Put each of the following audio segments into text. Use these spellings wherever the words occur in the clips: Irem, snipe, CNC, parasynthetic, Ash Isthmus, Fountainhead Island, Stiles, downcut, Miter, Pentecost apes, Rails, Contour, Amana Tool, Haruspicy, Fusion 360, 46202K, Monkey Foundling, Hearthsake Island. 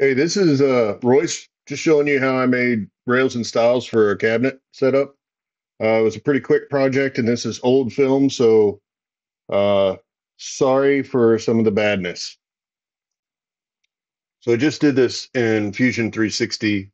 Hey, this is Royce, just showing you how I made rails and stiles for a cabinet setup. It was a pretty quick project, and this is old film, so sorry for some of the badness. So I just did this in Fusion 360.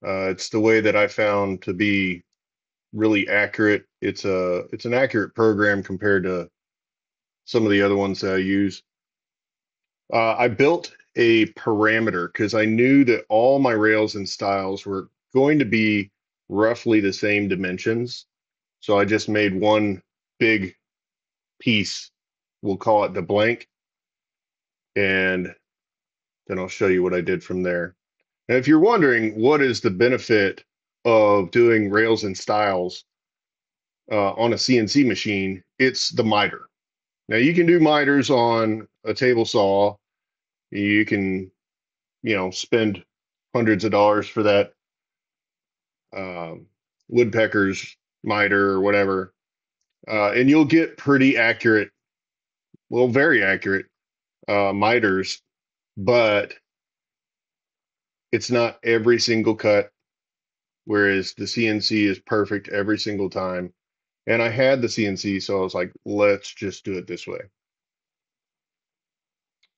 It's the way that I found to be really accurate. It's an accurate program compared to some of the other ones that I use. I built a parameter because I knew that all my rails and stiles were going to be roughly the same dimensions. So I just made one big piece. We'll call it the blank. And then I'll show you what I did from there. And if you're wondering what is the benefit of doing rails and stiles on a CNC machine, it's the miter. Now you can do miters on a table saw. You can, you know, spend hundreds of dollars for that woodpecker's miter or whatever, and you'll get pretty accurate, well, very accurate miters, but it's not every single cut, whereas the CNC is perfect every single time. And I had the CNC, so I was like, let's just do it this way.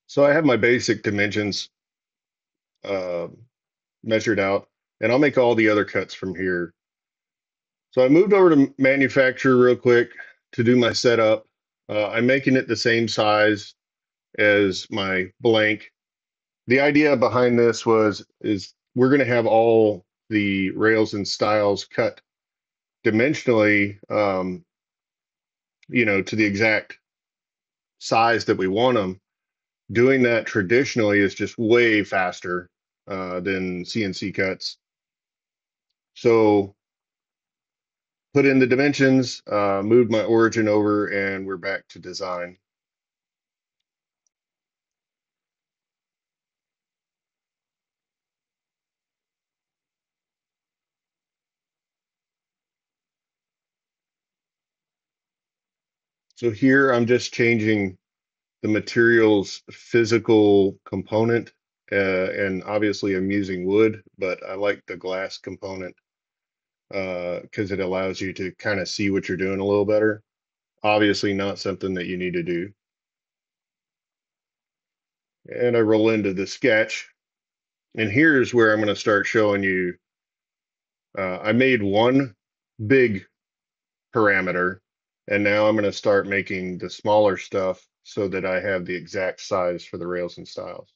So I have my basic dimensions measured out, and I'll make all the other cuts from here. So I moved over to manufacture real quick to do my setup. I'm making it the same size as my blank. The idea behind this is we're gonna have all the rails and stiles cut dimensionally, you know, to the exact size that we want them. Doing that traditionally is just way faster than CNC cuts. So put in the dimensions, moved my origin over, and we're back to design. So here I'm just changing the material's physical component, and obviously I'm using wood, but I like the glass component because it allows you to kind of see what you're doing a little better. Obviously not something that you need to do. And I roll into the sketch, and here's where I'm going to start showing you. I made one big parameter, and now I'm going to start making the smaller stuff so that I have the exact size for the rails and stiles.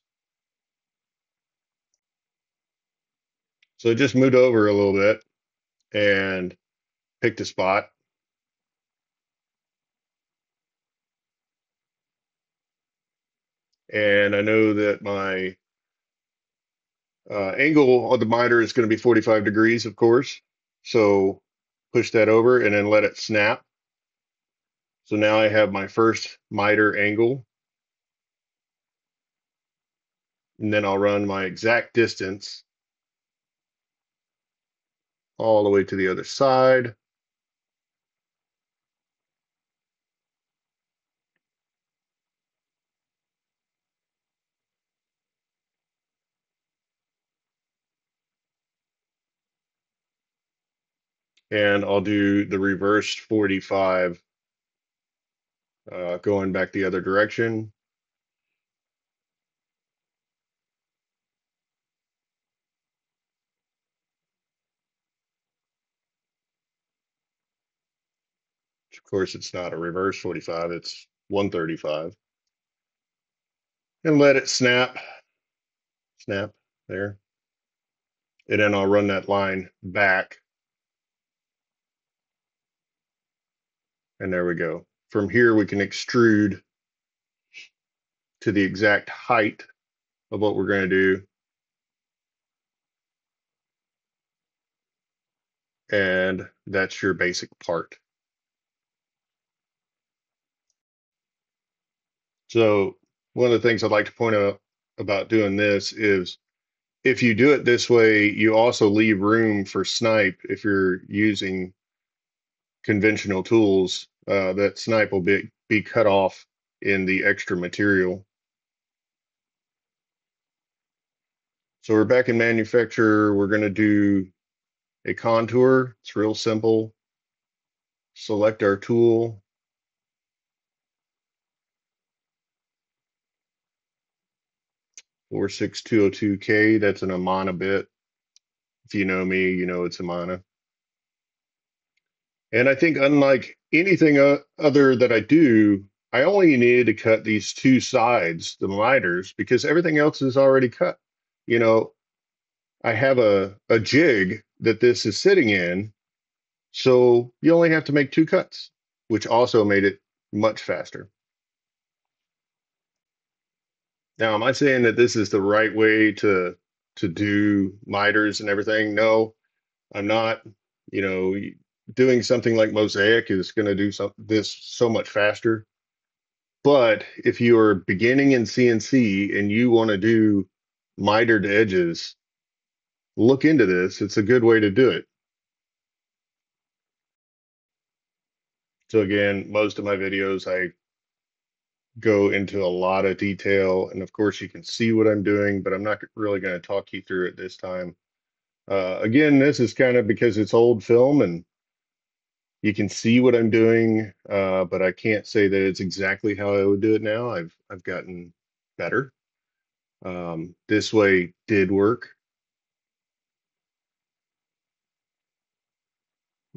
So I just moved over a little bit and picked a spot. And I know that my angle of the miter is going to be 45 degrees, of course. So push that over and then let it snap. So now I have my first miter angle. And then I'll run my exact distance all the way to the other side. And I'll do the reverse 45. Going back the other direction. Which of course, it's not a reverse 45, it's 135. And let it snap there. And then I'll run that line back. And there we go. From here, we can extrude to the exact height of what we're going to do. And that's your basic part. So one of the things I'd like to point out about doing this is if you do it this way, you also leave room for snipe if you're using conventional tools. That snipe will be cut off in the extra material. So we're back in manufacture. We're going to do a contour. It's real simple. Select our tool. Or 46202K, that's an Amana bit. If you know me, you know it's Amana. And I think unlike anything other that I do, I only needed to cut these two sides, the miters, because everything else is already cut. You know, I have a jig that this is sitting in, so you only have to make two cuts, which also made it much faster. Now, am I saying that this is the right way to do miters and everything? No, I'm not. You know, doing something like Mosaic is going to do this so much faster. But if you are beginning in CNC and you want to do mitered edges, look into this. It's a good way to do it. So again, most of my videos, I go into a lot of detail, and of course you can see what I'm doing, but I'm not really going to talk you through it this time. Again, this is kind of because it's old film and you can see what I'm doing, but I can't say that it's exactly how I would do it now. I've gotten better. This way did work.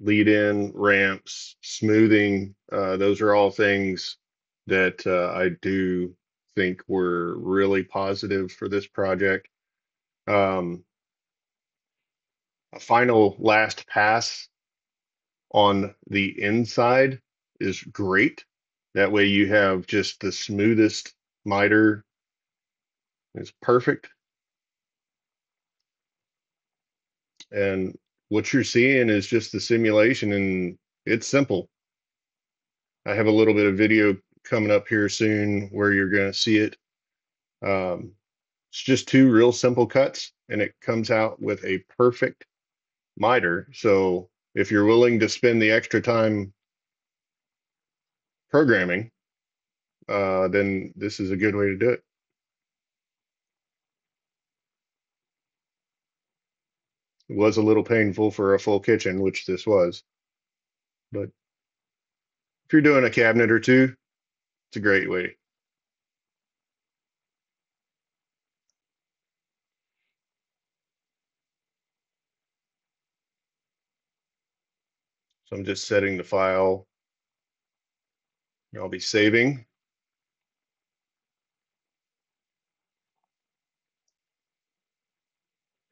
Lead in, ramps, smoothing, those are all things that I do think were really positive for this project. A final last pass on the inside is great. That way you have just the smoothest miter. It's perfect. And what you're seeing is just the simulation, and it's simple. I have a little bit of video coming up here soon where you're going to see it. It's just two real simple cuts, and it comes out with a perfect miter. So if you're willing to spend the extra time programming, then this is a good way to do it. It was a little painful for a full kitchen, which this was, but if you're doing a cabinet or two, it's a great way. So I'm just setting the file. I'll be saving.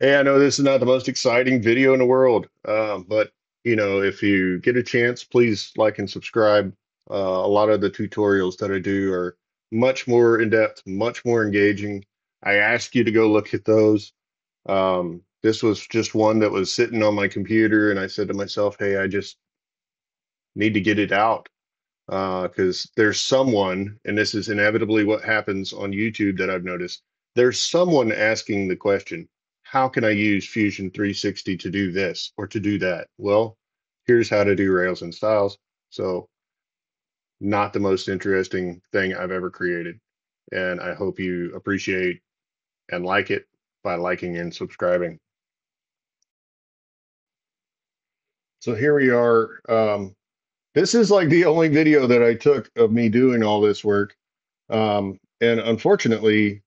Hey, I know this is not the most exciting video in the world, but you know, if you get a chance, please like and subscribe. A lot of the tutorials that I do are much more in-depth, much more engaging. I ask you to go look at those. This was just one that was sitting on my computer, and I said to myself, hey, I just need to get it out because there's someone, and this is inevitably what happens on YouTube that I've noticed, there's someone asking the question, how can I use Fusion 360 to do this or to do that? Well, here's how to do Rails and Stiles. So not the most interesting thing I've ever created. And I hope you appreciate and like it by liking and subscribing. So here we are. This is like the only video that I took of me doing all this work. And unfortunately,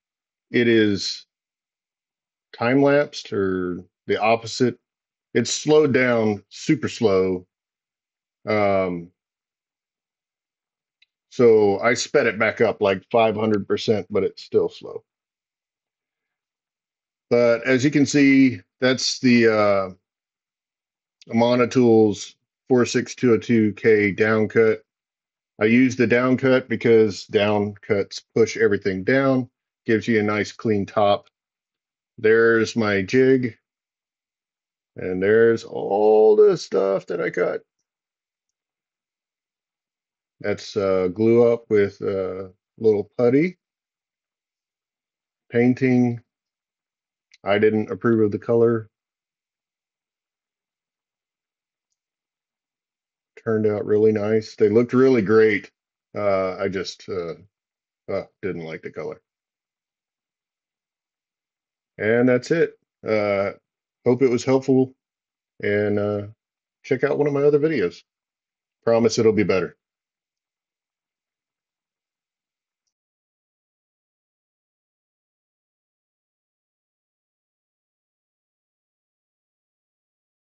it is time-lapsed or the opposite. It's slowed down super slow. So I sped it back up like 500%, but it's still slow. But as you can see, that's the Amana Tool's 46202K downcut. I use the downcut because downcuts push everything down, gives you a nice clean top. There's my jig. And there's all the stuff that I cut. That's glue up with a little putty. Painting. I didn't approve of the color. Turned out really nice. They looked really great. I just didn't like the color. And that's it. Hope it was helpful, and check out one of my other videos. Promise it'll be better.